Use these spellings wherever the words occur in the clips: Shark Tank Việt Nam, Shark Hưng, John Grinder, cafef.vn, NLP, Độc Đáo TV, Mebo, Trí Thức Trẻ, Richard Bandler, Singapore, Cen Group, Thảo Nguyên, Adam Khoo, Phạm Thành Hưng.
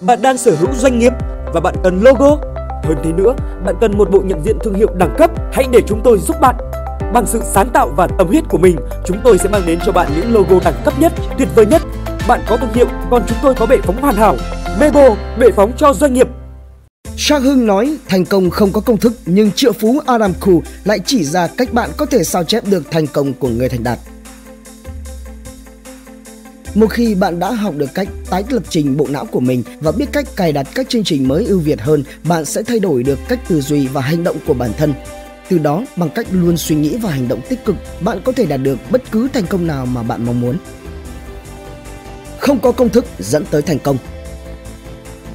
Bạn đang sở hữu doanh nghiệp và bạn cần logo. Hơn thế nữa, bạn cần một bộ nhận diện thương hiệu đẳng cấp. Hãy để chúng tôi giúp bạn. Bằng sự sáng tạo và tâm huyết của mình, chúng tôi sẽ mang đến cho bạn những logo đẳng cấp nhất, tuyệt vời nhất. Bạn có thương hiệu, còn chúng tôi có bệ phóng hoàn hảo. Mebo, bệ phóng cho doanh nghiệp. Shark Hưng nói thành công không có công thức, nhưng triệu phú Adam Khoo lại chỉ ra cách bạn có thể sao chép được thành công của người thành đạt. Một khi bạn đã học được cách tái lập trình bộ não của mình và biết cách cài đặt các chương trình mới ưu việt hơn, bạn sẽ thay đổi được cách tư duy và hành động của bản thân. Từ đó, bằng cách luôn suy nghĩ và hành động tích cực, bạn có thể đạt được bất cứ thành công nào mà bạn mong muốn. Không có công thức dẫn tới thành công.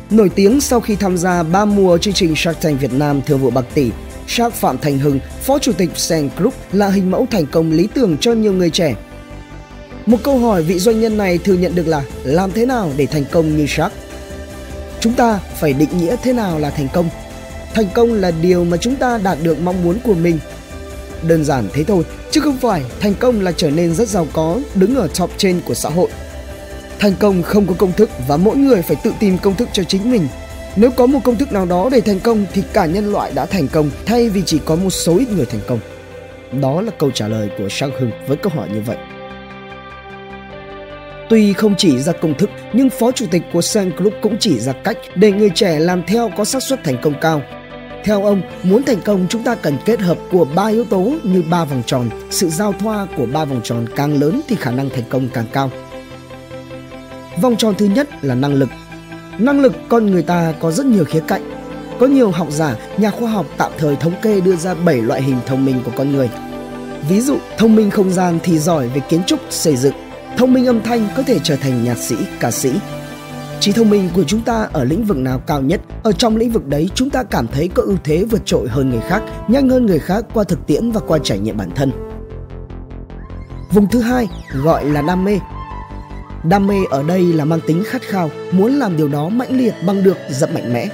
Nổi tiếng sau khi tham gia 3 mùa chương trình Shark Tank Việt Nam thương vụ bạc tỷ, Shark Phạm Thành Hưng, Phó Chủ tịch Cen Group là hình mẫu thành công lý tưởng cho nhiều người trẻ. Một câu hỏi vị doanh nhân này thường nhận được là làm thế nào để thành công như Shark? Chúng ta phải định nghĩa thế nào là thành công? Thành công là điều mà chúng ta đạt được mong muốn của mình. Đơn giản thế thôi, chứ không phải thành công là trở nên rất giàu có, đứng ở top trên của xã hội. Thành công không có công thức và mỗi người phải tự tìm công thức cho chính mình. Nếu có một công thức nào đó để thành công thì cả nhân loại đã thành công, thay vì chỉ có một số ít người thành công. Đó là câu trả lời của Shark Hưng với câu hỏi như vậy. Tuy không chỉ ra công thức, nhưng Phó Chủ tịch của Cen Group cũng chỉ ra cách để người trẻ làm theo có xác suất thành công cao. Theo ông, muốn thành công chúng ta cần kết hợp của 3 yếu tố như 3 vòng tròn. Sự giao thoa của 3 vòng tròn càng lớn thì khả năng thành công càng cao. Vòng tròn thứ nhất là năng lực. Năng lực con người ta có rất nhiều khía cạnh. Có nhiều học giả, nhà khoa học tạm thời thống kê đưa ra 7 loại hình thông minh của con người. Ví dụ, thông minh không gian thì giỏi về kiến trúc, xây dựng. Thông minh âm thanh có thể trở thành nhạc sĩ, ca sĩ. Trí thông minh của chúng ta ở lĩnh vực nào cao nhất, ở trong lĩnh vực đấy chúng ta cảm thấy có ưu thế vượt trội hơn người khác, nhanh hơn người khác qua thực tiễn và qua trải nghiệm bản thân. Vùng thứ hai gọi là đam mê. Đam mê ở đây là mang tính khát khao, muốn làm điều đó mãnh liệt bằng được rất mạnh mẽ.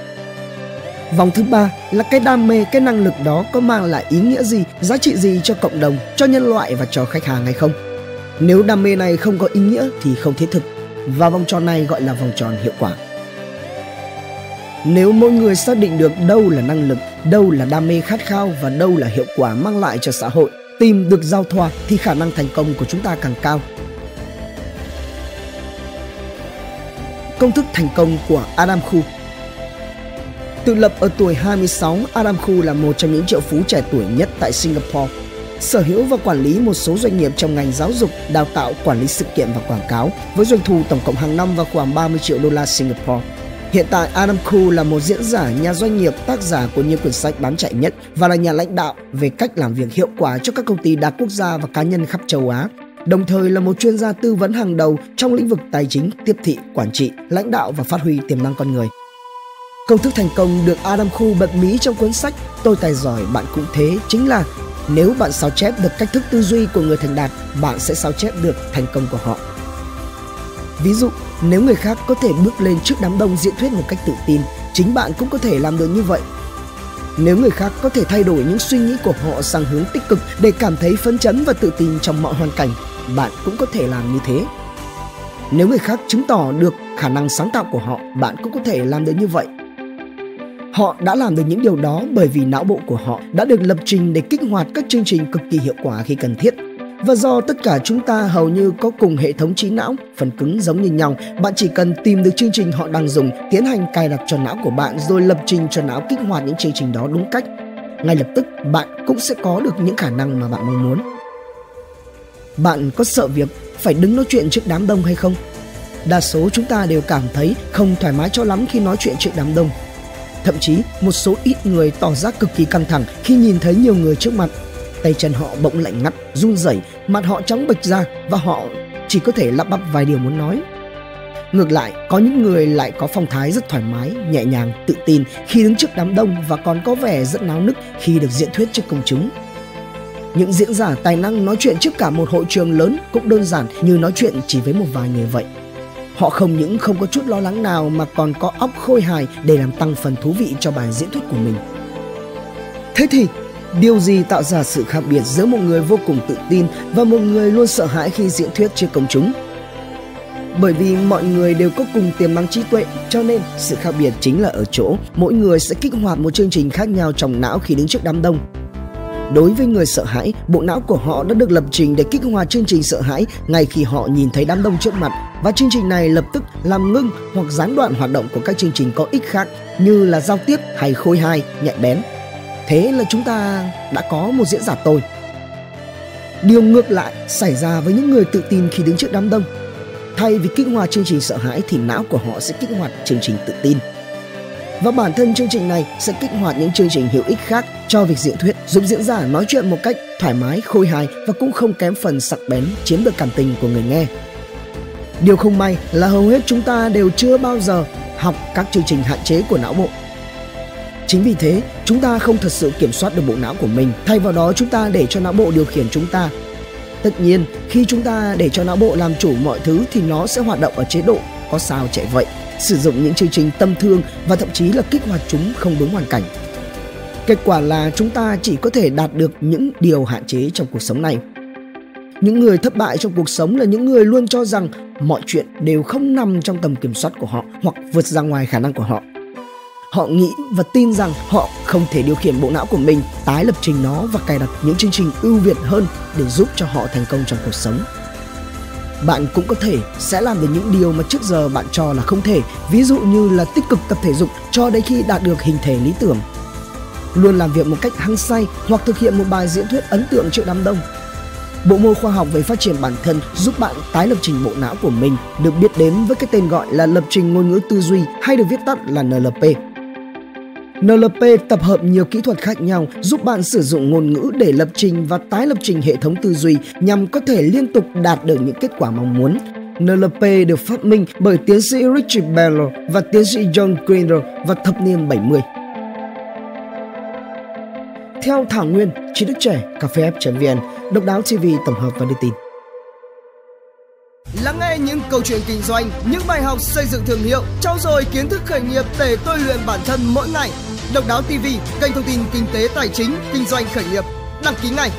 Vòng thứ ba là cái đam mê, cái năng lực đó có mang lại ý nghĩa gì, giá trị gì cho cộng đồng, cho nhân loại và cho khách hàng hay không. Nếu đam mê này không có ý nghĩa thì không thiết thực, và vòng tròn này gọi là vòng tròn hiệu quả. Nếu mỗi người xác định được đâu là năng lực, đâu là đam mê khát khao và đâu là hiệu quả mang lại cho xã hội, tìm được giao thoa thì khả năng thành công của chúng ta càng cao. Công thức thành công của Adam Khoo. Tự lập ở tuổi 26, Adam Khoo là một trong những triệu phú trẻ tuổi nhất tại Singapore. Sở hữu và quản lý một số doanh nghiệp trong ngành giáo dục, đào tạo, quản lý sự kiện và quảng cáo với doanh thu tổng cộng hàng năm vào khoảng 30 triệu đô la Singapore. Hiện tại, Adam Khoo là một diễn giả, nhà doanh nghiệp, tác giả của nhiều quyển sách bán chạy nhất và là nhà lãnh đạo về cách làm việc hiệu quả cho các công ty đa quốc gia và cá nhân khắp châu Á. Đồng thời là một chuyên gia tư vấn hàng đầu trong lĩnh vực tài chính, tiếp thị, quản trị, lãnh đạo và phát huy tiềm năng con người. Công thức thành công được Adam Khoo bật mí trong cuốn sách Tôi tài giỏi, bạn cũng thế chính là nếu bạn sao chép được cách thức tư duy của người thành đạt, bạn sẽ sao chép được thành công của họ. Ví dụ, nếu người khác có thể bước lên trước đám đông diễn thuyết một cách tự tin, chính bạn cũng có thể làm được như vậy. Nếu người khác có thể thay đổi những suy nghĩ của họ sang hướng tích cực để cảm thấy phấn chấn và tự tin trong mọi hoàn cảnh, bạn cũng có thể làm như thế. Nếu người khác chứng tỏ được khả năng sáng tạo của họ, bạn cũng có thể làm được như vậy. Họ đã làm được những điều đó bởi vì não bộ của họ đã được lập trình để kích hoạt các chương trình cực kỳ hiệu quả khi cần thiết. Và do tất cả chúng ta hầu như có cùng hệ thống trí não, phần cứng giống như nhau, bạn chỉ cần tìm được chương trình họ đang dùng, tiến hành cài đặt cho não của bạn rồi lập trình cho não kích hoạt những chương trình đó đúng cách. Ngay lập tức bạn cũng sẽ có được những khả năng mà bạn mong muốn. Bạn có sợ việc phải đứng nói chuyện trước đám đông hay không? Đa số chúng ta đều cảm thấy không thoải mái cho lắm khi nói chuyện trước đám đông. Thậm chí, một số ít người tỏ ra cực kỳ căng thẳng khi nhìn thấy nhiều người trước mặt. Tay chân họ bỗng lạnh ngắt, run rẩy, mặt họ trắng bệch ra và họ chỉ có thể lắp bắp vài điều muốn nói. Ngược lại, có những người lại có phong thái rất thoải mái, nhẹ nhàng, tự tin khi đứng trước đám đông và còn có vẻ rất náo nức khi được diễn thuyết trước công chúng. Những diễn giả tài năng nói chuyện trước cả một hội trường lớn cũng đơn giản như nói chuyện chỉ với một vài người vậy. Họ không những không có chút lo lắng nào mà còn có óc khôi hài để làm tăng phần thú vị cho bài diễn thuyết của mình. Thế thì, điều gì tạo ra sự khác biệt giữa một người vô cùng tự tin và một người luôn sợ hãi khi diễn thuyết trước công chúng? Bởi vì mọi người đều có cùng tiềm năng trí tuệ, cho nên sự khác biệt chính là ở chỗ mỗi người sẽ kích hoạt một chương trình khác nhau trong não khi đứng trước đám đông. Đối với người sợ hãi, bộ não của họ đã được lập trình để kích hoạt chương trình sợ hãi ngay khi họ nhìn thấy đám đông trước mặt, và chương trình này lập tức làm ngưng hoặc gián đoạn hoạt động của các chương trình có ích khác như là giao tiếp hay khôi hài, nhạy bén. Thế là chúng ta đã có một diễn giả tồi. Điều ngược lại xảy ra với những người tự tin khi đứng trước đám đông. Thay vì kích hoạt chương trình sợ hãi thì não của họ sẽ kích hoạt chương trình tự tin. Và bản thân chương trình này sẽ kích hoạt những chương trình hữu ích khác cho việc diễn thuyết, giúp diễn giả nói chuyện một cách thoải mái, khôi hài và cũng không kém phần sắc bén, chiếm được cảm tình của người nghe. Điều không may là hầu hết chúng ta đều chưa bao giờ học các chương trình hạn chế của não bộ. Chính vì thế, chúng ta không thật sự kiểm soát được bộ não của mình, thay vào đó chúng ta để cho não bộ điều khiển chúng ta. Tất nhiên, khi chúng ta để cho não bộ làm chủ mọi thứ thì nó sẽ hoạt động ở chế độ có sao chạy vậy, sử dụng những chương trình tâm thương và thậm chí là kích hoạt chúng không đúng hoàn cảnh. Kết quả là chúng ta chỉ có thể đạt được những điều hạn chế trong cuộc sống này. Những người thất bại trong cuộc sống là những người luôn cho rằng mọi chuyện đều không nằm trong tầm kiểm soát của họ hoặc vượt ra ngoài khả năng của họ. Họ nghĩ và tin rằng họ không thể điều khiển bộ não của mình, tái lập trình nó và cài đặt những chương trình ưu việt hơn để giúp cho họ thành công trong cuộc sống. Bạn cũng có thể sẽ làm được những điều mà trước giờ bạn cho là không thể, ví dụ như là tích cực tập thể dục cho đến khi đạt được hình thể lý tưởng, luôn làm việc một cách hăng say hoặc thực hiện một bài diễn thuyết ấn tượng trước đám đông. Bộ môn khoa học về phát triển bản thân giúp bạn tái lập trình bộ não của mình, được biết đến với cái tên gọi là lập trình ngôn ngữ tư duy hay được viết tắt là NLP. NLP tập hợp nhiều kỹ thuật khác nhau giúp bạn sử dụng ngôn ngữ để lập trình và tái lập trình hệ thống tư duy nhằm có thể liên tục đạt được những kết quả mong muốn. NLP được phát minh bởi tiến sĩ Richard Bandler và tiến sĩ John Grinder vào thập niên 70. Theo Thảo Nguyên, Trí Thức Trẻ, cafef.vn, Độc Đáo TV tổng hợp và đưa tin. Lắng nghe những câu chuyện kinh doanh, những bài học xây dựng thương hiệu, trau dồi kiến thức khởi nghiệp để tôi luyện bản thân mỗi ngày. Độc Đáo TV, kênh thông tin kinh tế tài chính, kinh doanh khởi nghiệp. Đăng ký ngay!